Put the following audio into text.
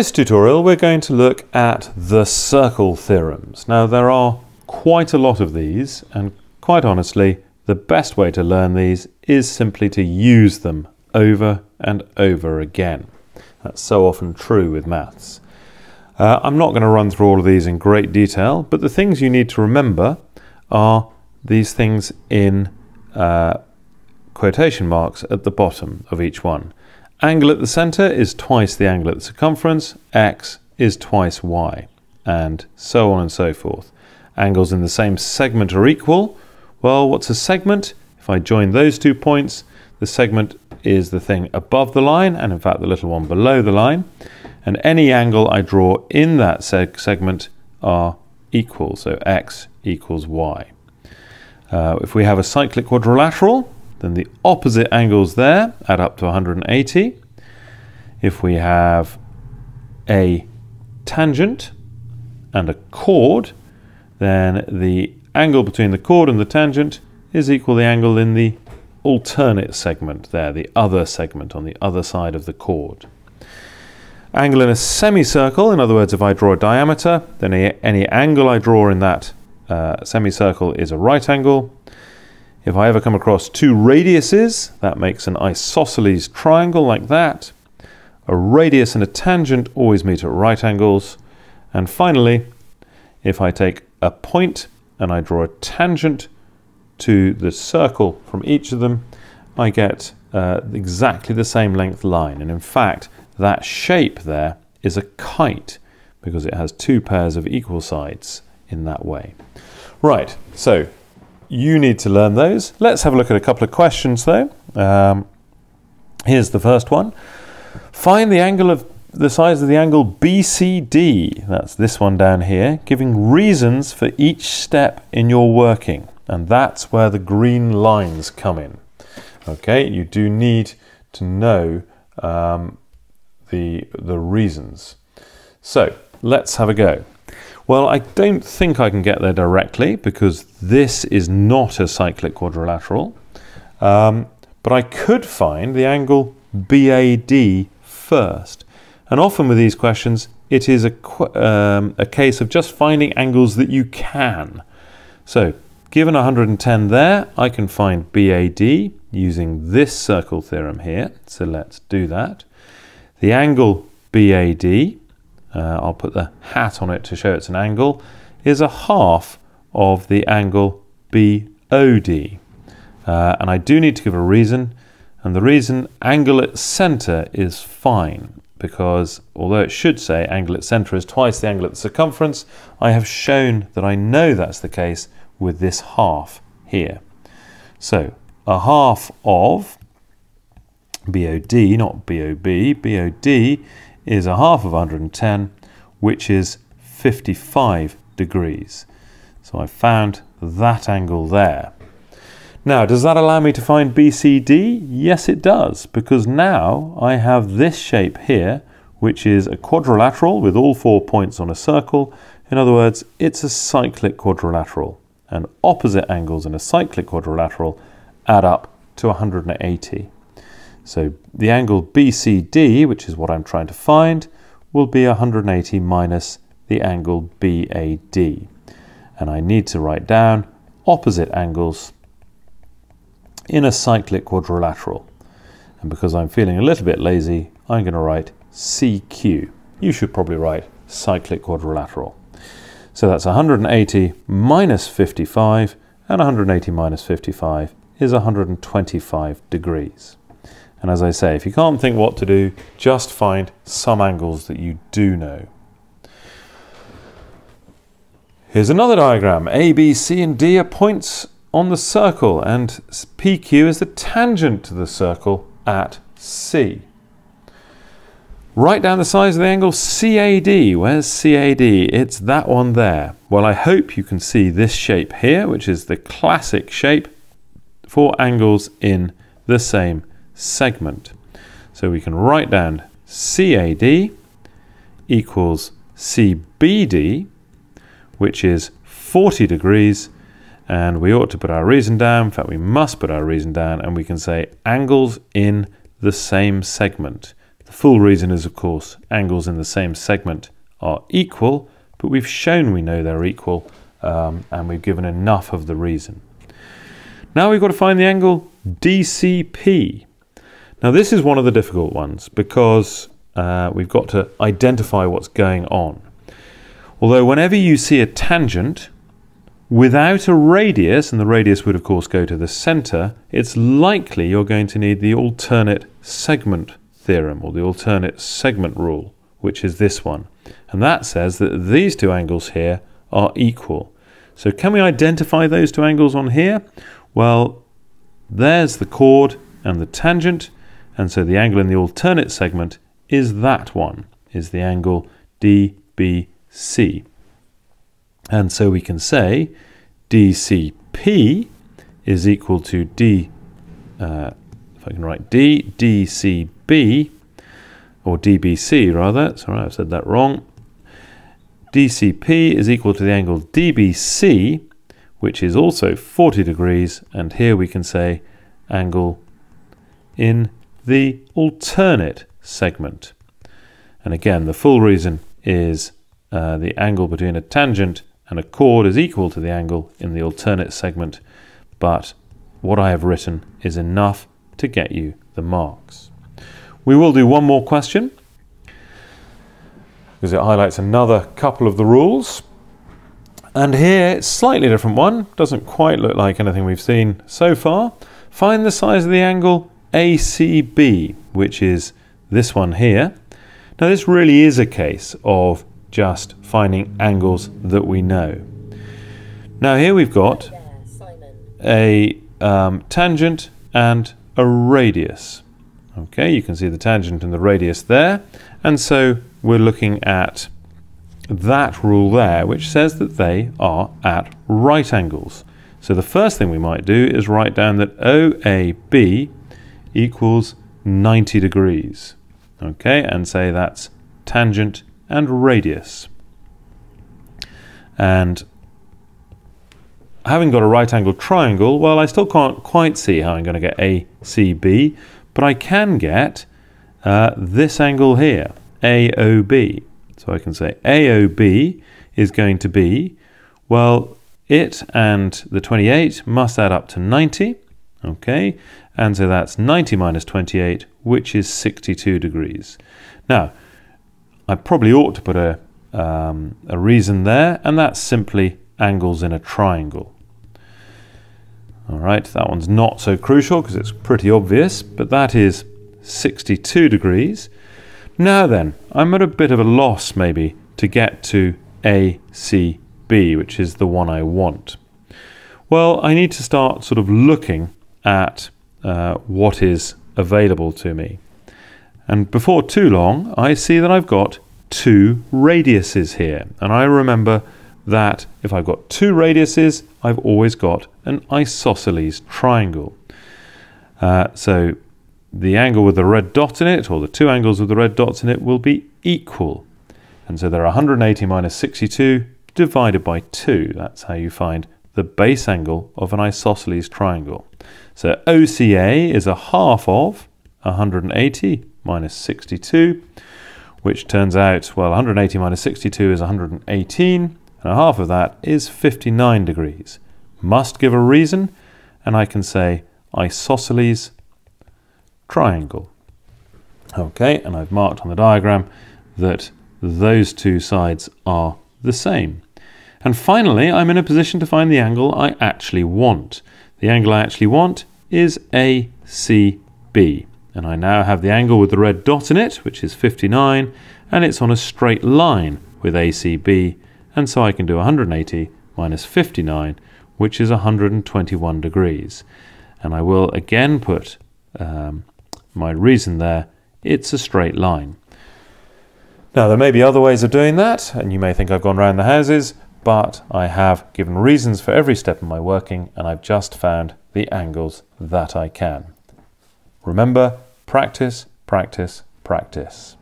this tutorial we're going to look at the circle theorems. Now there are quite a lot of these, and quite honestly the best way to learn these is simply to use them over and over again. That's so often true with maths. I'm not going to run through all of these in great detail, but the things you need to remember are these things in quotation marks at the bottom of each one. Angle at the center is twice the angle at the circumference, x is twice y, and so on and so forth. Angles in the same segment are equal. Well, what's a segment? If I join those 2 points, the segment is the thing above the line, and in fact the little one below the line, and any angle I draw in that segment are equal, so x equals y. If we have a cyclic quadrilateral, then the opposite angles there add up to 180. If we have a tangent and a chord, then the angle between the chord and the tangent is equal to the angle in the alternate segment there, the other segment on the other side of the chord. Angle in a semicircle, in other words, if I draw a diameter, then any angle I draw in that semicircle is a right angle. If I ever come across two radiuses, that makes an isosceles triangle like that. A radius and a tangent always meet at right angles. And finally, if I take a point and I draw a tangent to the circle from each of them, I get exactly the same length line. And in fact, that shape there is a kite because it has two pairs of equal sides in that way. Right, so you need to learn those. Let's have a look at a couple of questions though. Here's the first one. Find the angle of the size of the angle BCD, that's this one down here, giving reasons for each step in your working. And that's where the green lines come in. Okay, you do need to know the reasons. So let's have a go. Well, I don't think I can get there directly because this is not a cyclic quadrilateral, but I could find the angle BAD first. And often with these questions, it is a case of just finding angles that you can. So given 110 there, I can find BAD using this circle theorem here. So let's do that. The angle BAD, I'll put the hat on it to show it's an angle, is a half of the angle BOD. And I do need to give a reason, and the reason angle at centre is fine, because although it should say angle at centre is twice the angle at the circumference, I have shown that I know that's the case with this half here. So a half of BOD, not BOB, BOD is a half of 110, which is 55 degrees. So I found that angle there. Now, does that allow me to find BCD? Yes, it does, because now I have this shape here, which is a quadrilateral with all 4 points on a circle. In other words, it's a cyclic quadrilateral, and opposite angles in a cyclic quadrilateral add up to 180. So the angle BCD, which is what I'm trying to find, will be 180 minus the angle BAD. And I need to write down opposite angles in a cyclic quadrilateral. And because I'm feeling a little bit lazy, I'm going to write CQ. You should probably write cyclic quadrilateral. So that's 180 minus 55, and 180 minus 55 is 125 degrees. And as I say, if you can't think what to do, just find some angles that you do know. Here's another diagram. A, B, C, and D are points on the circle, and PQ is the tangent to the circle at C. Write down the size of the angle CAD. Where's CAD? It's that one there. Well, I hope you can see this shape here, which is the classic shape for angles in the same segment. So we can write down CAD equals CBD, which is 40 degrees, and we ought to put our reason down. In fact, we must put our reason down, and we can say angles in the same segment. The full reason is, of course, angles in the same segment are equal, but we've shown we know they're equal, and we've given enough of the reason. Now we've got to find the angle DCP. Now this is one of the difficult ones because we've got to identify what's going on. Although whenever you see a tangent without a radius, and the radius would of course go to the center, it's likely you're going to need the alternate segment theorem, or the alternate segment rule, which is this one. And that says that these two angles here are equal. So can we identify those two angles on here? Well, there's the chord and the tangent, and so the angle in the alternate segment is that one, is the angle DBC. And so we can say DCP is equal to DCB, or DBC rather, sorry I've said that wrong. DCP is equal to the angle DBC, which is also 40 degrees, and here we can say angle in the alternate segment. And again, the full reason is the angle between a tangent and a chord is equal to the angle in the alternate segment, but what I have written is enough to get you the marks. We will do one more question, because it highlights another couple of the rules. And here, it's a slightly different one, doesn't quite look like anything we've seen so far. Find the size of the angle ACB, which is this one here. Now this really is a case of just finding angles that we know. Now here we've got a tangent and a radius. Okay, you can see the tangent and the radius there, and so we're looking at that rule there, which says that they are at right angles. So the first thing we might do is write down that OAB equals 90 degrees. Okay, and say that's tangent and radius. And having got a right-angled triangle, well, I still can't quite see how I'm going to get ACB, but I can get this angle here, AOB. So I can say AOB is going to be, well, it and the 28 must add up to 90, okay? And so that's 90 minus 28, which is 62 degrees. Now, I probably ought to put a reason there, and that's simply angles in a triangle. All right, that one's not so crucial because it's pretty obvious, but that is 62 degrees. Now then, I'm at a bit of a loss maybe to get to ACB, which is the one I want. Well, I need to start sort of looking at what is available to me. And before too long, I see that I've got two radiuses here. And I remember that if I've got two radiuses, I've always got an isosceles triangle. So the angle with the red dot in it, or the two angles with the red dots in it, will be equal. And so they're 180 minus 62 divided by 2. That's how you find the base angle of an isosceles triangle. So OCA is a half of 180 minus 62, which turns out, well, 180 minus 62 is 118. And a half of that is 59 degrees. Must give a reason, and I can say isosceles triangle. Okay, and I've marked on the diagram that those two sides are the same. And finally, I'm in a position to find the angle I actually want. The angle I actually want is ACB. And I now have the angle with the red dot in it, which is 59, and it's on a straight line with ACB. And so I can do 180 minus 59, which is 121 degrees. And I will again put my reason there. It's a straight line. Now, there may be other ways of doing that, and you may think I've gone round the houses, but I have given reasons for every step in my working, and I've just found the angles that I can. Remember, practice, practice, practice.